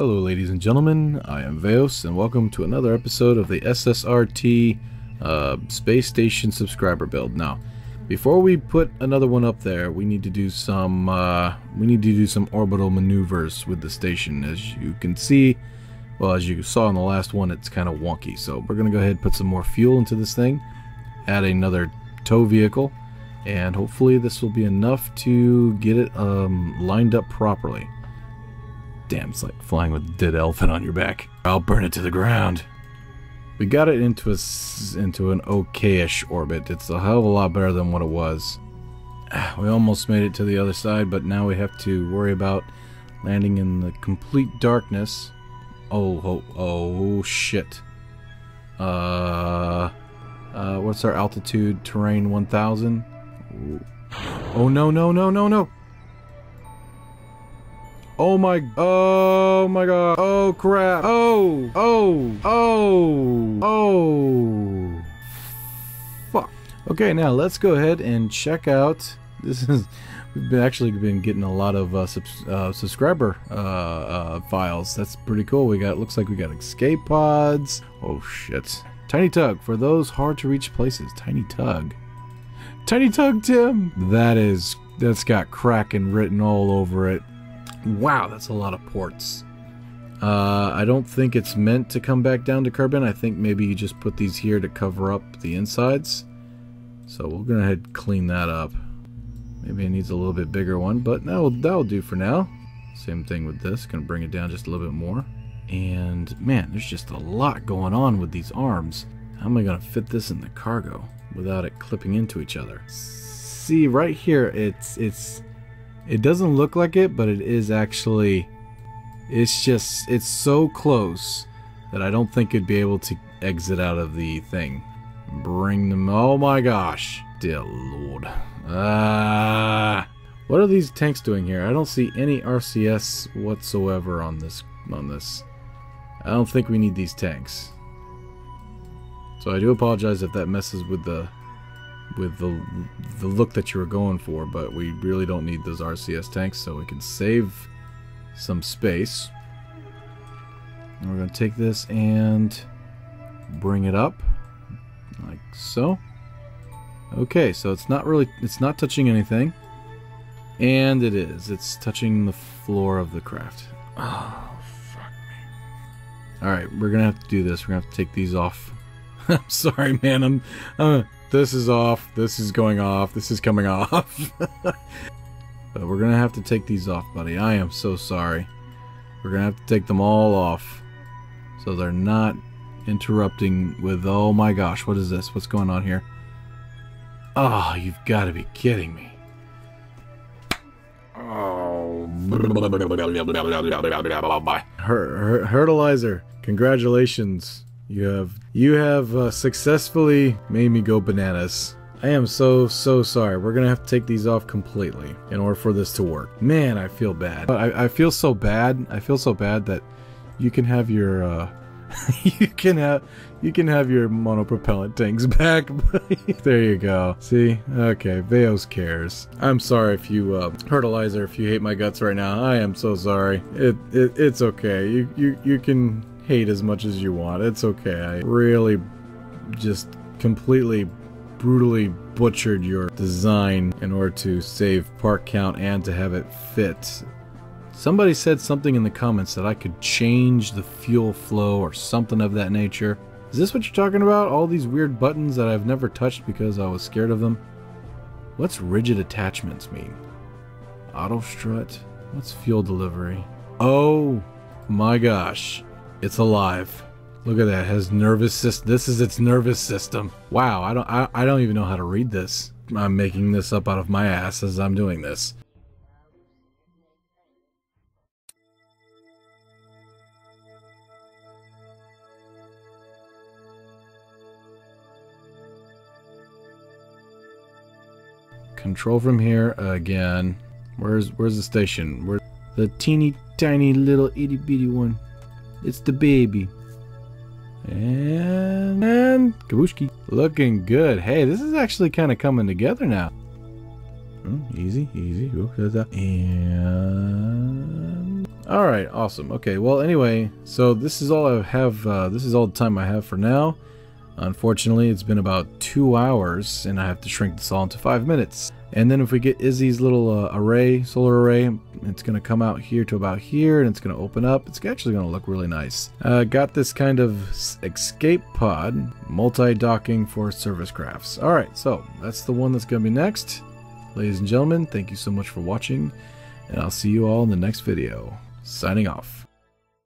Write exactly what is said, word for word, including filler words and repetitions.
Hello ladies and gentlemen, I am Veos and welcome to another episode of the S S R T uh, Space Station subscriber build. Now, before we put another one up there, we need to do some uh, we need to do some orbital maneuvers with the station. As you can see, well, as you saw in the last one, it's kind of wonky. So we're gonna go ahead and put some more fuel into this thing, add another tow vehicle, and hopefully this will be enough to get it um, lined up properly. Damn, it's like flying with a dead elephant on your back. I'll burn it to the ground. We got it into a into an okay-ish orbit. It's a hell of a lot better than what it was. We almost made it to the other side, but now we have to worry about landing in the complete darkness. Oh, oh, oh, shit. Uh, uh, what's our altitude? Terrain one thousand? Oh, no, no, no, no, no. Oh my, oh my god, oh crap, oh, oh, oh, oh, fuck. Okay, now let's go ahead and check out, this is, we've been actually been getting a lot of uh, subs, uh, subscriber uh, uh, files. That's pretty cool. We got, looks like we got escape pods. Oh shit. Tiny Tug, for those hard to reach places. Tiny Tug. Tiny Tug Tim! That is, that's got Kraken written all over it. Wow, that's a lot of ports. Uh, I don't think it's meant to come back down to Kerbin. I think maybe you just put these here to cover up the insides. So we're gonna ahead and clean that up. Maybe it needs a little bit bigger one, but that'll, that'll do for now. Same thing with this. Gonna bring it down just a little bit more. And man, there's just a lot going on with these arms. How am I gonna fit this in the cargo without it clipping into each other? See, right here, it's it's. It doesn't look like it, but it is actually, it's just, it's so close that I don't think it'd be able to exit out of the thing. Bring them, oh my gosh, dear lord. Ah, what are these tanks doing here? I don't see any R C S whatsoever on this, on this. I don't think we need these tanks. So I do apologize if that messes with the with the, the look that you were going for, but we really don't need those R C S tanks, so we can save some space. And we're going to take this and bring it up like so. Okay, so it's not really, it's not touching anything. And it is. It's touching the floor of the craft. Oh, fuck me. Alright, we're going to have to do this. We're going to have to take these off. I'm sorry, man. I'm... I'm This is off, this is going off, this is coming off. But we're gonna have to take these off, buddy. I am so sorry. We're gonna have to take them all off so they're not interrupting with, oh my gosh, what is this? What's going on here? Oh, you've got to be kidding me. Oh. Hur- Hurtalizer, congratulations. You have you have uh, successfully made me go bananas. I am so so sorry. We're gonna have to take these off completely in order for this to work. Man, I feel bad. But I, I feel so bad. I feel so bad that you can have your uh, you can have you can have your monopropellant tanks back. There you go. See? Okay. Veos cares. I'm sorry if you uh, Hurtalizer. If you hate my guts right now, I am so sorry. It, it it's okay. You you you can. Hate as much as you want. It's okay. I really just completely brutally butchered your design in order to save part count and to have it fit. Somebody said something in the comments that I could change the fuel flow or something of that nature. Is this what you're talking about? All these weird buttons that I've never touched because I was scared of them? What's rigid attachments mean? Auto strut? What's fuel delivery? Oh my gosh. It's alive. Look at that. It has nervous system. This is its nervous system. Wow, I don't I, I don't even know how to read this. I'm making this up out of my ass as I'm doing this. Control from here again. Where's where's the station? Where's the teeny tiny little itty bitty one? It's the baby. And, and Kabooshki. Looking good. Hey, this is actually kind of coming together now. Oh, easy, easy. And All right, awesome. Okay, well, anyway, so this is all I have. Uh, this is all the time I have for now. Unfortunately, it's been about two hours, and I have to shrink this all into five minutes. And then if we get Izzy's little uh, array, solar array, it's going to come out here to about here, and it's going to open up. It's actually going to look really nice. Uh, got this kind of escape pod, multi-docking for service crafts. All right, so that's the one that's going to be next. Ladies and gentlemen, thank you so much for watching, and I'll see you all in the next video. Signing off.